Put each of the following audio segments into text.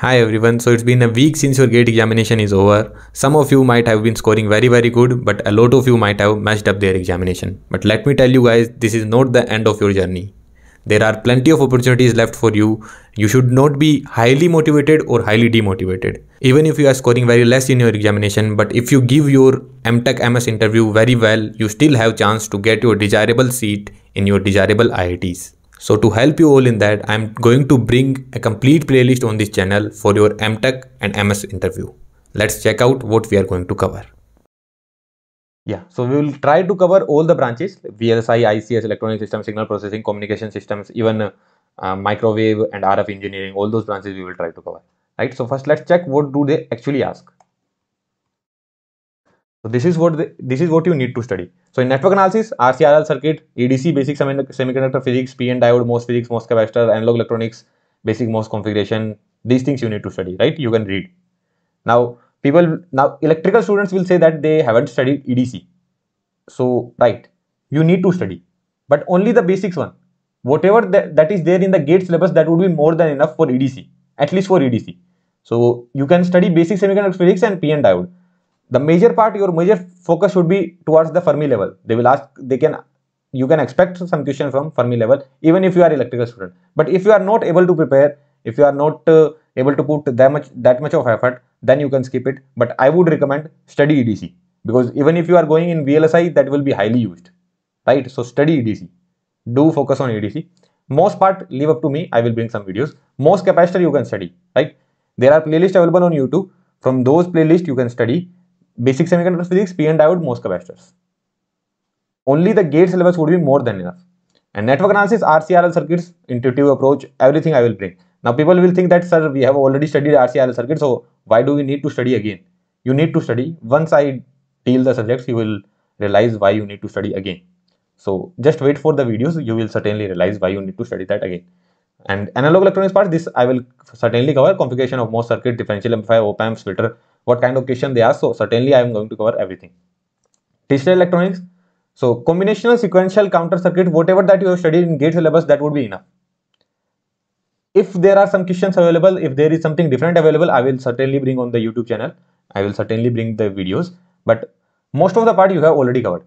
Hi everyone, so it's been a week since your GATE examination is over. Some of you might have been scoring very good, but a lot of you might have messed up their examination. But let me tell you guys, this is not the end of your journey. There are plenty of opportunities left for you. You should not be highly motivated or highly demotivated. Even if you are scoring very less in your examination, but if you give your MTech MS interview very well, you still have chance to get your desirable seat in your desirable IITs. So to help you all in that, I'm going to bring a complete playlist on this channel for your MTech and MS interview. Let's check out what we are going to cover. Yeah, so we will try to cover all the branches: VLSI, ICS, electronic systems, signal processing, communication systems, even microwave and RF engineering. All those branches we will try to cover. Right. So first, let's check what do they actually ask. So this is what you need to study. So in network analysis, RCRL circuit, EDC, basic semiconductor physics, PN diode, MOS physics, MOS capacitor, analog electronics, basic MOS configuration. These things you need to study, right? You can read. Now electrical students will say that they haven't studied EDC. So right, you need to study, but only the basics one. Whatever that is there in the GATE syllabus, that would be more than enough for EDC, at least for EDC. So you can study basic semiconductor physics and PN diode. The major part, your major focus should be towards the Fermi level. They will ask, you can expect some question from Fermi level, even if you are electrical student. But if you are not able to prepare, if you are not able to put that much of effort, then you can skip it. But I would recommend study EDC, because even if you are going in VLSI, that will be highly used, right? So study EDC, do focus on EDC. MOS part, leave up to me, I will bring some videos. MOS capacitor you can study, right? There are playlists available on YouTube. From those playlists, you can study basic semiconductor physics, PN diode, MOS capacitors. Only the GATE syllabus would be more than enough. And network analysis, RCRL circuits, intuitive approach, everything I will bring. Now people will think that, sir, we have already studied RCRL circuits, so why do we need to study again? You need to study. Once I deal the subjects, you will realize why you need to study again. So just wait for the videos, you will certainly realize why you need to study that again. And analog electronics part, this I will certainly cover. Configuration of MOS circuit, differential amplifier, op amps, filter, what kind of question they ask, so certainly I am going to cover everything. Digital electronics, so combinational, sequential, counter circuit, whatever that you have studied in GATE syllabus, that would be enough. If there are some questions available, if there is something different available, I will certainly bring on the YouTube channel. I will certainly bring the videos, but most of the part you have already covered.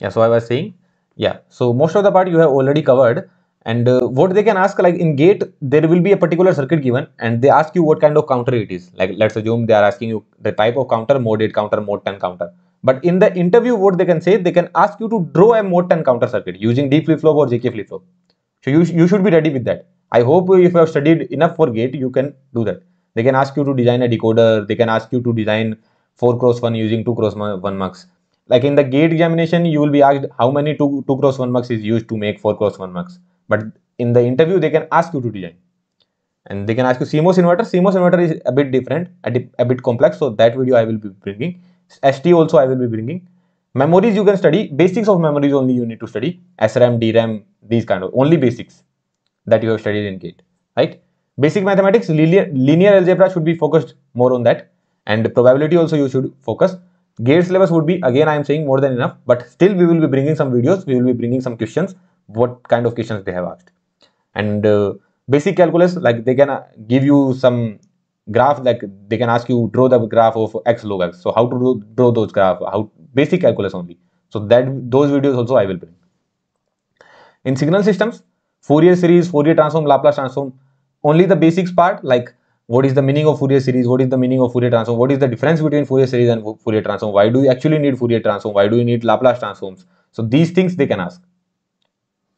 Yeah, so I was saying, yeah, so most of the part you have already covered. And what they can ask, like in GATE, there will be a particular circuit given and they ask you what kind of counter it is. Like let's assume they are asking you the type of counter, mode 8 counter, mode 10 counter. But in the interview, what they can say, they can ask you to draw a mode 10 counter circuit using D flip-flop or JK flip-flop. So you should be ready with that. I hope if you have studied enough for GATE, you can do that. They can ask you to design a decoder. They can ask you to design 4x1 using 2x1 mux. Like in the GATE examination, you will be asked how many 2x1 mux is used to make 4x1 mux. But in the interview, they can ask you to design. And they can ask you CMOS inverter. CMOS inverter is a bit different, a bit complex. So that video I will be bringing. ST also I will be bringing. Memories you can study. Basics of memories only you need to study. SRAM, DRAM, these kind of. Only basics that you have studied in GATE, right? Basic mathematics, linear algebra should be focused more on that. And probability also you should focus. GATE syllabus would be, again I am saying, more than enough. But still we will be bringing some videos. We will be bringing some questions. What kind of questions they have asked. And basic calculus, like they can give you some graph, like they can ask you draw the graph of x log x. So how to draw those graph, how basic calculus only. So that those videos also I will bring. In signal systems, Fourier series, Fourier transform, Laplace transform, only the basics part, like what is the meaning of Fourier series, what is the meaning of Fourier transform, what is the difference between Fourier series and Fourier transform, why do you actually need Fourier transform, why do you need Laplace transforms. So these things they can ask.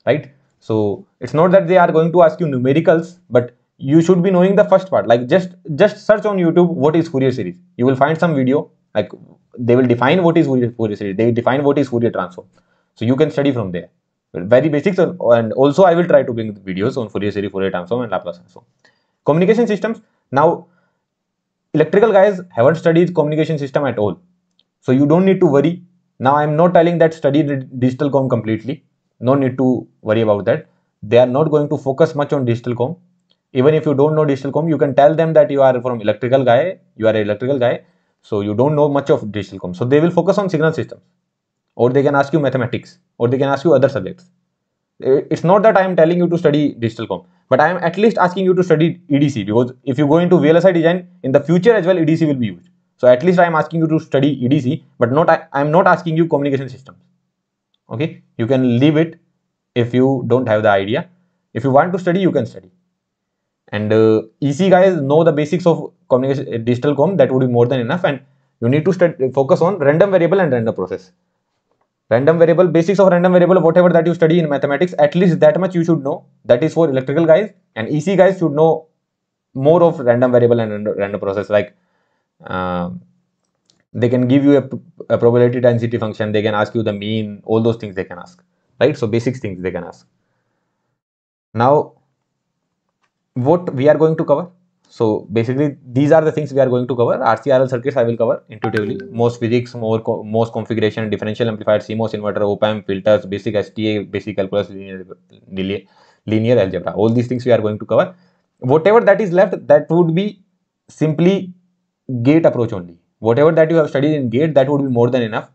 Right, so it's not that they are going to ask you numericals, but you should be knowing the first part. Like just search on YouTube what is Fourier series. You will find some video, like they will define what is Fourier series, they will define what is Fourier transform. So you can study from there. Very basics, and also I will try to bring videos on Fourier series, Fourier transform and Laplace transform. Communication systems. Now electrical guys haven't studied communication system at all. So you don't need to worry. Now I'm not telling that study digital comm completely. No need to worry about that. They are not going to focus much on digital comm. Even if you don't know digital comm, you can tell them that you are from electrical guy, you are an electrical guy, so you don't know much of digital comm. So they will focus on signal systems, or they can ask you mathematics, or they can ask you other subjects. It's not that I am telling you to study digital comm, but I am at least asking you to study EDC, because if you go into VLSI design in the future as well, EDC will be used. So at least I am asking you to study EDC, but not I am not asking you communication systems. Okay, you can leave it if you don't have the idea. If you want to study, you can study. And EC guys know the basics of communication digital comm, that would be more than enough. And you need to focus on random variable and random process. Random variable, basics of random variable, whatever that you study in mathematics, at least that much you should know. That is for electrical guys, and EC guys should know more of random variable and random process. Like they can give you a probability density function, they can ask you the mean, all those things they can ask, right? So basics things they can ask. Now what we are going to cover, so basically these are the things we are going to cover. RCRL circuits I will cover intuitively, most physics, most configuration, differential amplifier, CMOS inverter, op-amp, filters, basic STA, basic calculus, linear algebra, all these things we are going to cover. Whatever that is left, that would be simply GATE approach only. Whatever that you have studied in GATE, that would be more than enough,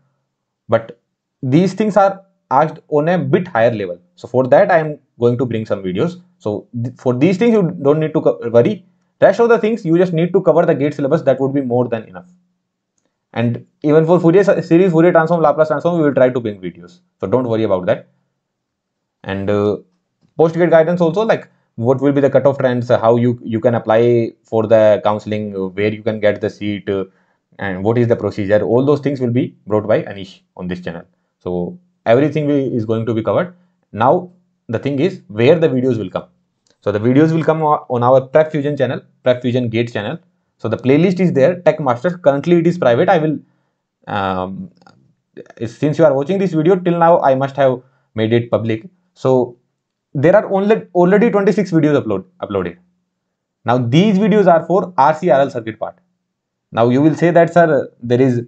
but these things are asked on a bit higher level. So for that I am going to bring some videos. So for these things you don't need to worry. Rest of the things you just need to cover the GATE syllabus, that would be more than enough. And even for Fourier series, Fourier transform, Laplace transform, we will try to bring videos, so don't worry about that. And post-GATE guidance also, like what will be the cutoff trends, how you can apply for the counseling, where you can get the seat, and what is the procedure, all those things will be brought by Anish on this channel. So everything is going to be covered. Now the thing is where the videos will come. So the videos will come on our PrepFusion channel, PrepFusion GATE channel. So the playlist is there, Tech Masters. Currently it is private. I will, since you are watching this video till now, I must have made it public. So there are already 26 videos uploaded. Now these videos are for RCRL circuit part. Now you will say that, sir, there is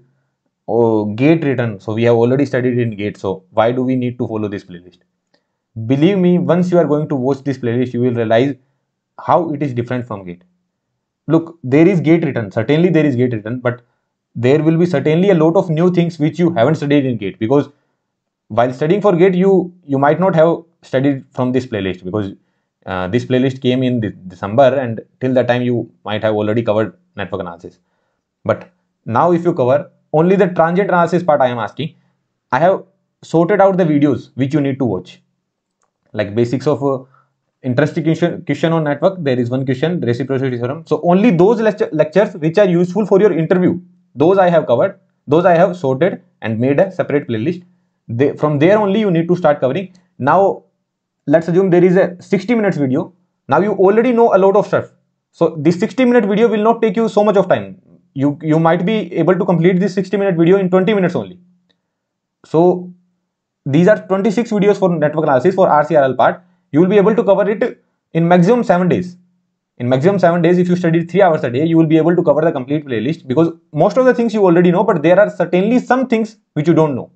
GATE written, so we have already studied in GATE, so why do we need to follow this playlist? Believe me, once you are going to watch this playlist, you will realize how it is different from GATE. Look, there is GATE written, certainly there is GATE written, but there will be certainly a lot of new things which you haven't studied in GATE, because while studying for GATE, you might not have studied from this playlist, because this playlist came in December, and till that time you might have already covered network analysis. But now if you cover only the transient analysis part, I am asking, I have sorted out the videos which you need to watch. Like basics of interesting question on network, there is one question, reciprocity theorem. So only those lectures which are useful for your interview, those I have covered, those I have sorted and made a separate playlist. From there only you need to start covering. Now let's assume there is a 60 minutes video. Now you already know a lot of stuff, so this 60-minute video will not take you so much of time. You might be able to complete this 60-minute video in 20 minutes only. So these are 26 videos for network analysis. For RCRL part, you will be able to cover it in maximum 7 days. In maximum 7 days, if you study 3 hours a day, you will be able to cover the complete playlist, because most of the things you already know, but there are certainly some things which you don't know.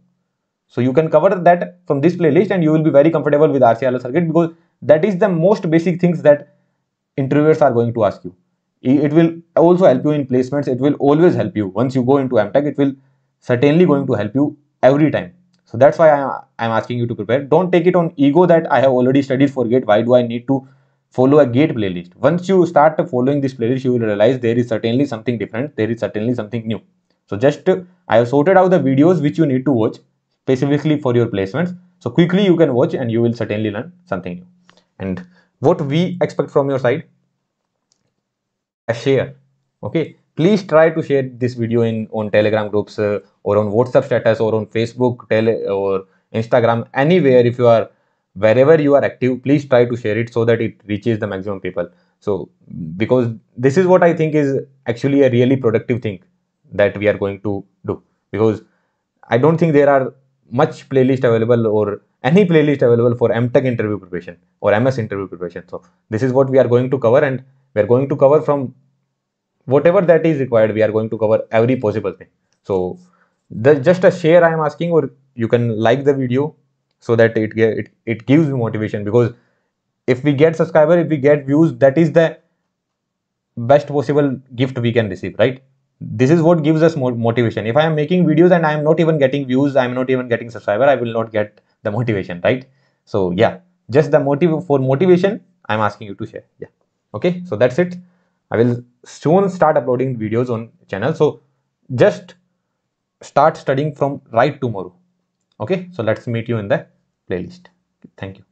So you can cover that from this playlist, and you will be very comfortable with RCRL circuit, because that is the most basic things that interviewers are going to ask you. It will also help you in placements. It will always help you. Once you go into MTech, it will certainly going to help you every time. So that's why I'm asking you to prepare. Don't take it on ego that I have already studied for GATE, why do I need to follow a GATE playlist? Once you start following this playlist, you will realize there is certainly something different. There is certainly something new. So just I have sorted out the videos which you need to watch specifically for your placements. So quickly you can watch and you will certainly learn something new. And what we expect from your side? A share. Okay. Please try to share this video on Telegram groups or on WhatsApp status or on Facebook or Instagram, anywhere. If you are, wherever you are active, please try to share it so that it reaches the maximum people. So because this is what I think is actually a really productive thing that we are going to do, because I don't think there are much playlist available or any playlist available for MTech interview preparation or MS interview preparation. So this is what we are going to cover, and we are going to cover from whatever that is required. We are going to cover every possible thing. So just a share I am asking, or you can like the video so that it gives me motivation, because if we get subscriber, if we get views, that is the best possible gift we can receive, right? This is what gives us more motivation. If I am making videos and I am not even getting views, I am not even getting subscriber, I will not get the motivation, right? So yeah, just the motive for motivation, I'm asking you to share. Yeah. Okay. So that's it. I will soon start uploading videos on channel. So just start studying from right tomorrow. Okay. So let's meet you in the playlist. Thank you.